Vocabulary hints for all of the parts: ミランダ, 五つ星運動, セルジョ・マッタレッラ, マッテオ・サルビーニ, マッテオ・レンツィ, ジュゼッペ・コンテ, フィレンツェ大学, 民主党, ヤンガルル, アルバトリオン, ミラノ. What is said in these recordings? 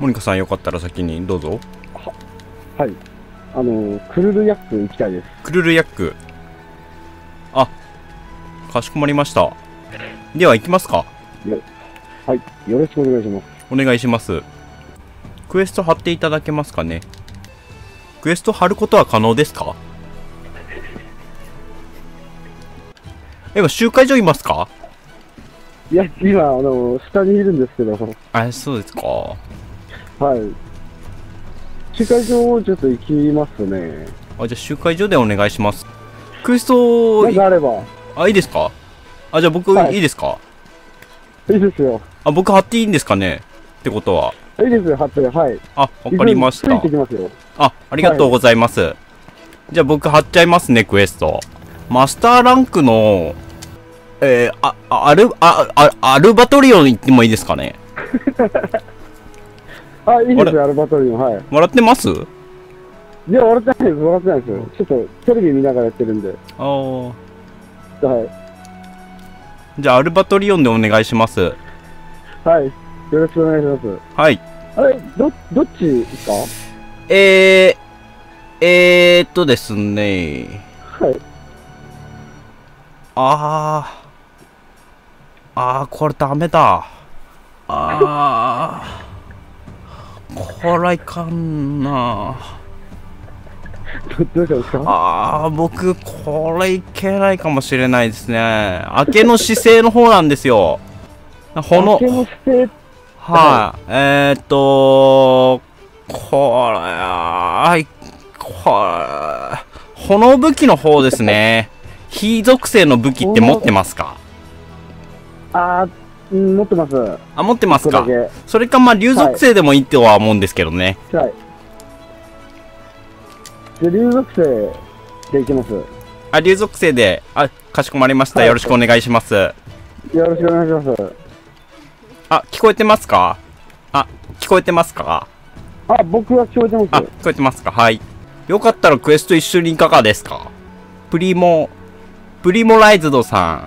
モニカさんよかったら先にどうぞ。はい。クルルヤック行きたいです。クルルヤック。あ、かしこまりました。では行きますか。はい。よろしくお願いします。お願いします。クエスト貼っていただけますかね。クエスト貼ることは可能ですか？今集会所いますか？いや、今下にいるんですけど。あ、そうですか。はい。集会所をちょっと行きますね。あ、じゃあ集会所でお願いします。クエストなんかあれば。あ、いいですか？あ、じゃあ僕、はい、いいですか？いいですよ。あ、僕貼っていいんですかね？ってことは。いいですよ、貼って。はい。あ、わかりました。ついてきますよ。あ、ありがとうございます。はい、じゃあ僕貼っちゃいますね、クエスト。マスターランクの、アルバトリオン行ってもいいですかね。あ、いいですよ、アルバトリオン。はい。笑ってます？いや、笑ってないです。笑ってないですよ。ちょっと、テレビ見ながらやってるんで。ああ。はい。じゃあ、アルバトリオンでお願いします。はい。よろしくお願いします。はい。あれ、どっちですか？ですね。はい。これダメだ。これいかんな。僕、これいけないかもしれないですね。明けの姿勢の方なんですよ。明けの姿勢。はい。これ、炎武器の方ですね。火属性の武器って持ってますか？持ってます。あ、持ってますか。それか、まあ、竜属性でもいいとは思うんですけどね。はい。じゃ、竜属性でいきます。あ、竜属性で、あ、かしこまりました。はい、よろしくお願いします。よろしくお願いします。あ、聞こえてますか？あ、聞こえてますか？あ、僕は聞こえてます。あ、聞こえてますか？はい。よかったらクエスト一緒にいかがですか？プリモライズドさん、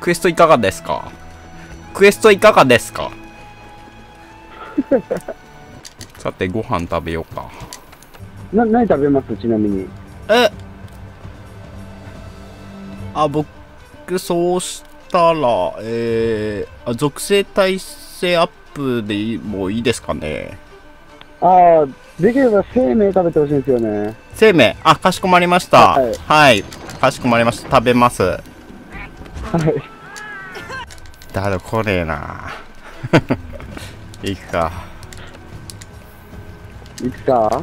クエストいかがですか？さて、ご飯食べようか。何食べます？ちなみに。僕、そうしたら、属性耐性アップでもいいですかね。できれば生命食べてほしいんですよね。生命。あ、かしこまりました。はい。はい、かしこまりました。食べます。はい。だるこねえな。いくかいくか。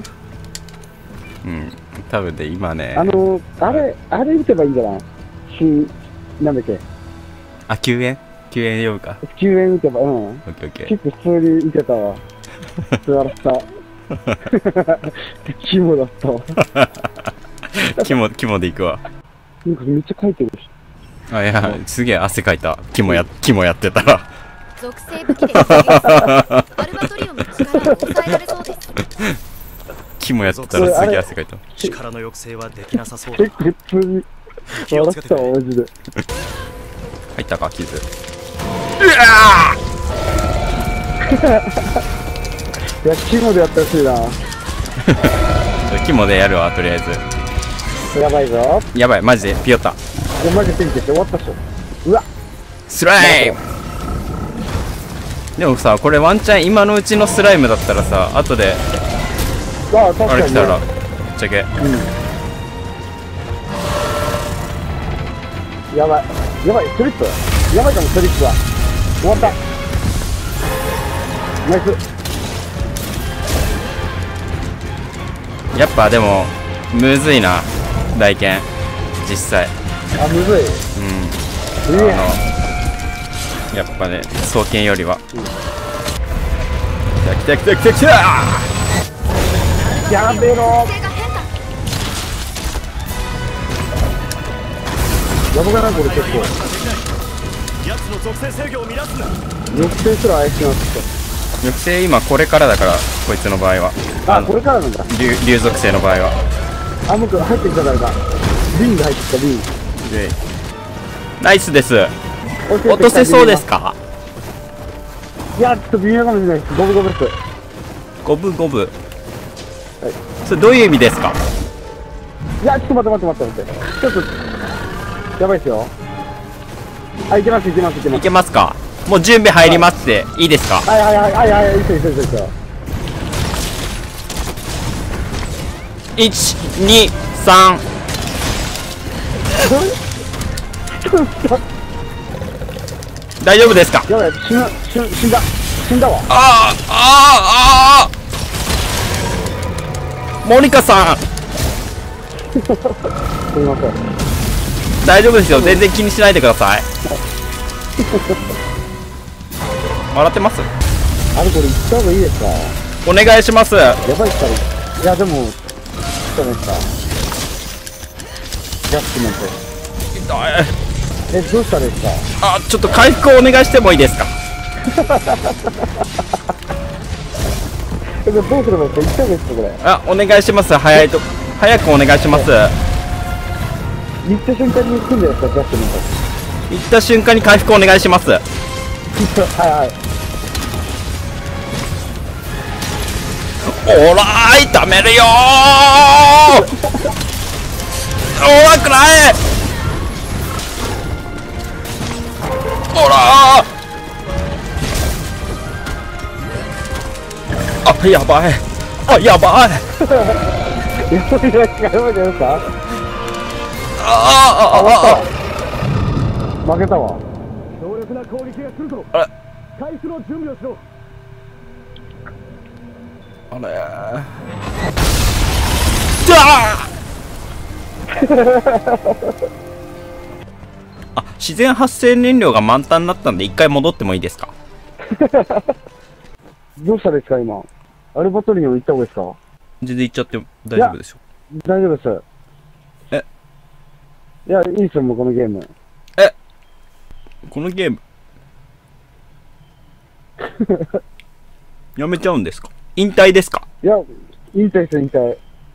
うん、多分で今ね、あれ打てばいいんじゃない？なんだっけ。あ、救援呼ぶか。救援打てば。うん、オッケーオッケー。結構普通に打てたわ。笑った。肝だったわ。肝でいくわ。なんかめっちゃ書いてるし。あ、いや、すげえ汗かいた。肝やってたら。属性武器でアルバトリオンの力を抑えられそうです。肝やってたらすげえ汗かいた。力の抑制はできなさそうだ。普通に気をつけて。マジで。入ったか、傷。うわー。いや、肝でやってほしいな。肝でやるわ、とりあえず。やばいぞ。やばい、マジでピヨった。マジでピヨって終わったっしょ。うわ。スライム。でもさ、これワンチャン今のうちのスライムだったらさ、後であれ来たらぶっちゃけ。やばいやばい、スリップ。やばいかも、スリップは。終わった。ナイス。やっぱでもむずいな。大剣実際。あ、むずい。うん、やっぱね、双剣よりは。きたきたきたきたきた。やめろ。やばくないこれ。結構抑制すら怪しくなってきた。抑制今これからだから、こいつの場合は。あ、これからなんだ、竜属性の場合は。あ、僕入ってきたからか。リング入ってきた、リング。ナイスです。落とせそうですか？いや、ちょっと微妙かもしれないです。ゴブゴブです。五分五分。はい。それどういう意味ですか？いや、ちょっと待って。ちょっとやばいですよ。あ、いけます。いけますか？もう準備入りますって、はい、いいですか？はい、いいですよ。1、2、3。大丈夫ですか？やばい、死んだわ。モニカさん。すみません。大丈夫ですよ。全然気にしないでください。笑ってます？あれこれ行った方がいいですか？お願いします。やばいっすかね。いやでもダメですか？やっつなんて。痛い。え、どうしたですか？あ、ちょっと回復をお願いしてもいいですか？どうすればいいですか？これ。あ、お願いします。早いと、早くお願いします。行った瞬間に行くんじゃないですか？ジャスティンさん。行った瞬間に回復お願いします。はい。おらーい、溜めるよー。おらくらえ。ほらー、あ、やばい、あ、やばい。あ、負けたわ。強力な攻撃が来るぞ。あれ、回復の準備をしろ。あれー。あ、自然発生燃料が満タンになったんで一回戻ってもいいですか？どうしたですか今？アルバトリオン行った方がいいですか？全然行っちゃって大丈夫でしょう？大丈夫です。え？いや、いいですよ、もうこのゲーム。え？このゲームやめちゃうんですか？引退ですか？いや、引退です、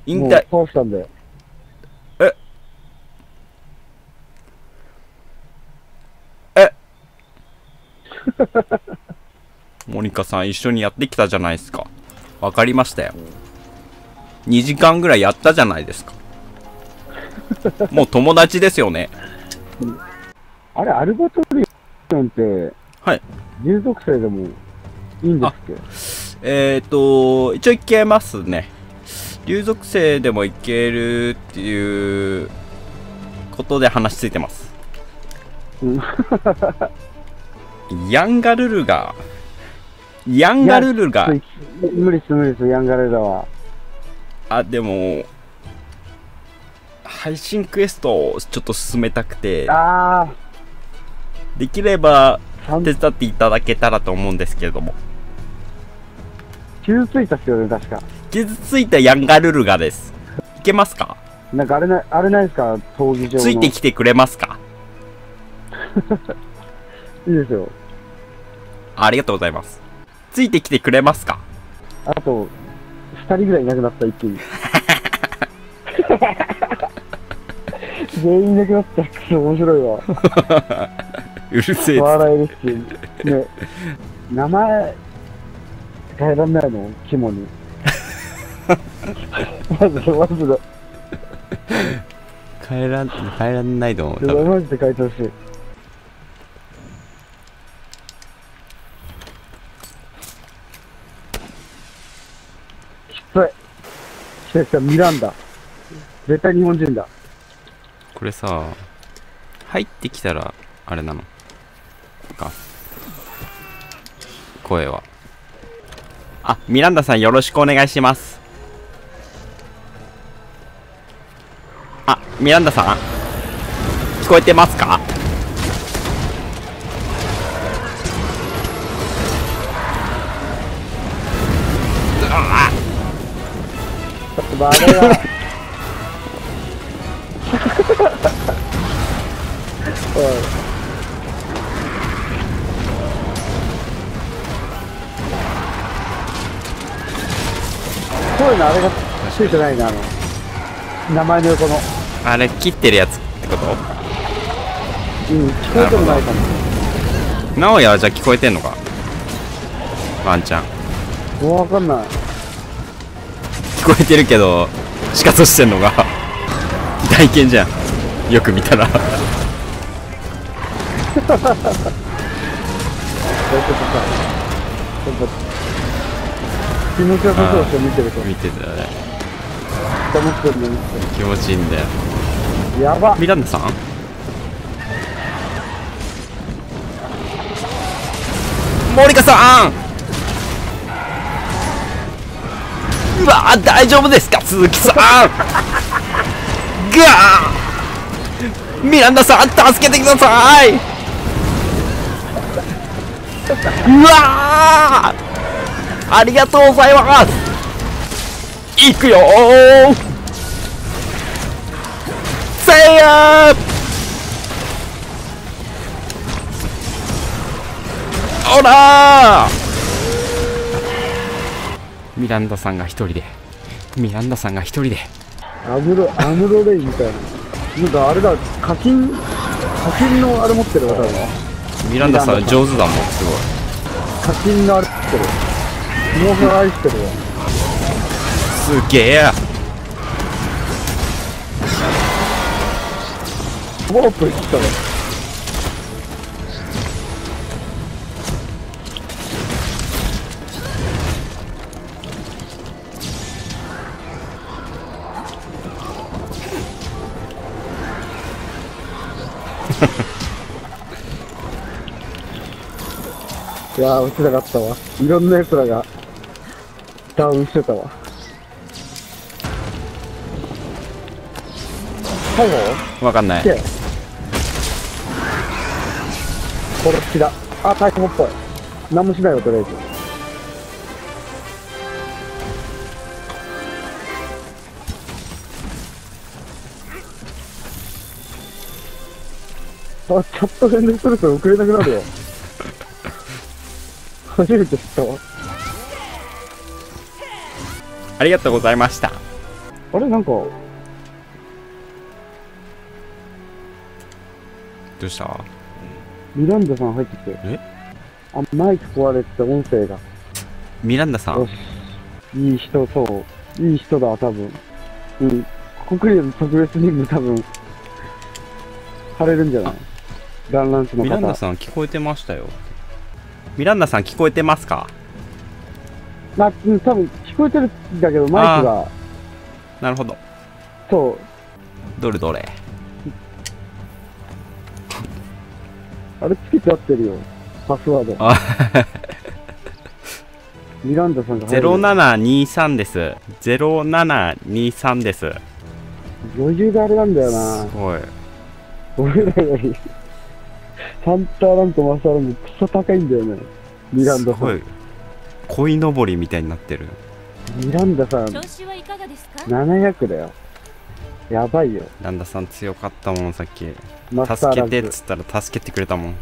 引退。もう倒したんで。モニカさん一緒にやってきたじゃないですか。わかりましたよ。2時間ぐらいやったじゃないですか。もう友達ですよね。あれ、アルバトリオンって、はい。竜属性でもいいんですっけ？一応いけますね。竜属性でもいけるっていうことで話ついてます。ヤンガルルが無理っす、ヤンガルルだわ。あ、でも配信クエストをちょっと進めたくて、できれば手伝っていただけたらと思うんですけれども。傷ついたっすよね、確か。傷ついたヤンガルルがです。いけますか？なんかあれないですか、闘技場のついてきてくれますか？いいですよ。ありがとうございます。ついてきてくれますか？あと、2人ぐらいいなくなった、一気に。全員いなくなった、くそ面白いわ。うるせえ。笑えるし。ね、名前、変えらんないの？肝に。マジで。変えらんないと思う。マジで変えてほしい。ミランダ絶対日本人だ。これさ、入ってきたらあれなのか、声は。あ、ミランダさんよろしくお願いします。あ、ミランダさん聞こえてますか？バレだ。そういうの、あれがついてないな、名前の横のあれ切ってるやつってこと？うん、聞こえてもないかも。直哉はじゃあ聞こえてんのか？ワンちゃん。わかんない。聞こえてるけどシカトしてんのが大剣じゃん、よく見たら。そういうことか。気持ちよさそう見てると見てたね。気持ちいいんだよ。やば。ミランダさん？モリカさん。うわー、大丈夫ですか鈴木さん。ガー。ミランダさん助けてください。うわー、ありがとうございます。いくよー、せいやー、おらー。ミランダさんが一人で、ミランダさんが一人でアムロレイみたいな、なんかあれだ、課金のあれ持ってるわ多分。ミランダさん上手だもん、すごい。課金のあれ持ってる。ノーフ愛してるわ。すげえ。ワープ行ったね。いやー、落ちなかったわ。いろんな奴らがダウンしてたわ。最後わかんない。これ好きだ。あ、太鼓っぽい。何もしないよ、とりあえず。あ、ちょっと連続すると遅れなくなるよ。初めて知ったわ。ありがとうございました。あれ、なんかどうした？ミランダさん入ってきて。え？あ、マイク壊れて音声が。ミランダさん？よし。いい人そう。いい人だ、多分。うん。国立特別任務多分、されるんじゃない？ランランスの方。ミランダさん聞こえてましたよ。ミランダさん聞こえてますか？まあ、うん、多分聞こえてるんだけど、マイクが。なるほど。そう。どれどれ。あれつけて合ってるよ、パスワード。ミランダさんが入る。0723です。0723です。余裕があれなんだよな。すごい。俺らより。ハンターランとマスターランもクソ高いんだよね。ミランダさんすごい鯉のぼりみたいになってる。ミランダさん700だよ。やばいよ。ミランダさん強かったもん、さっき助けてっつったら助けてくれたもん。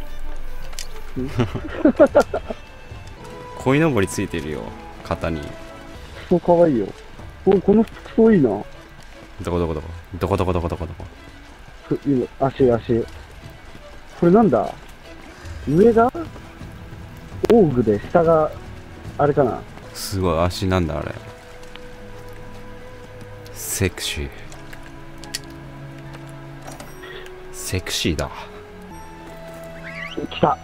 鯉のぼりついてるよ、肩に。クソかわいいよ。お、この服クソいいな。どこ足これなんだ、上がオーグで下があれかな。すごい足なんだあれ、セクシーセクシーだ。来た。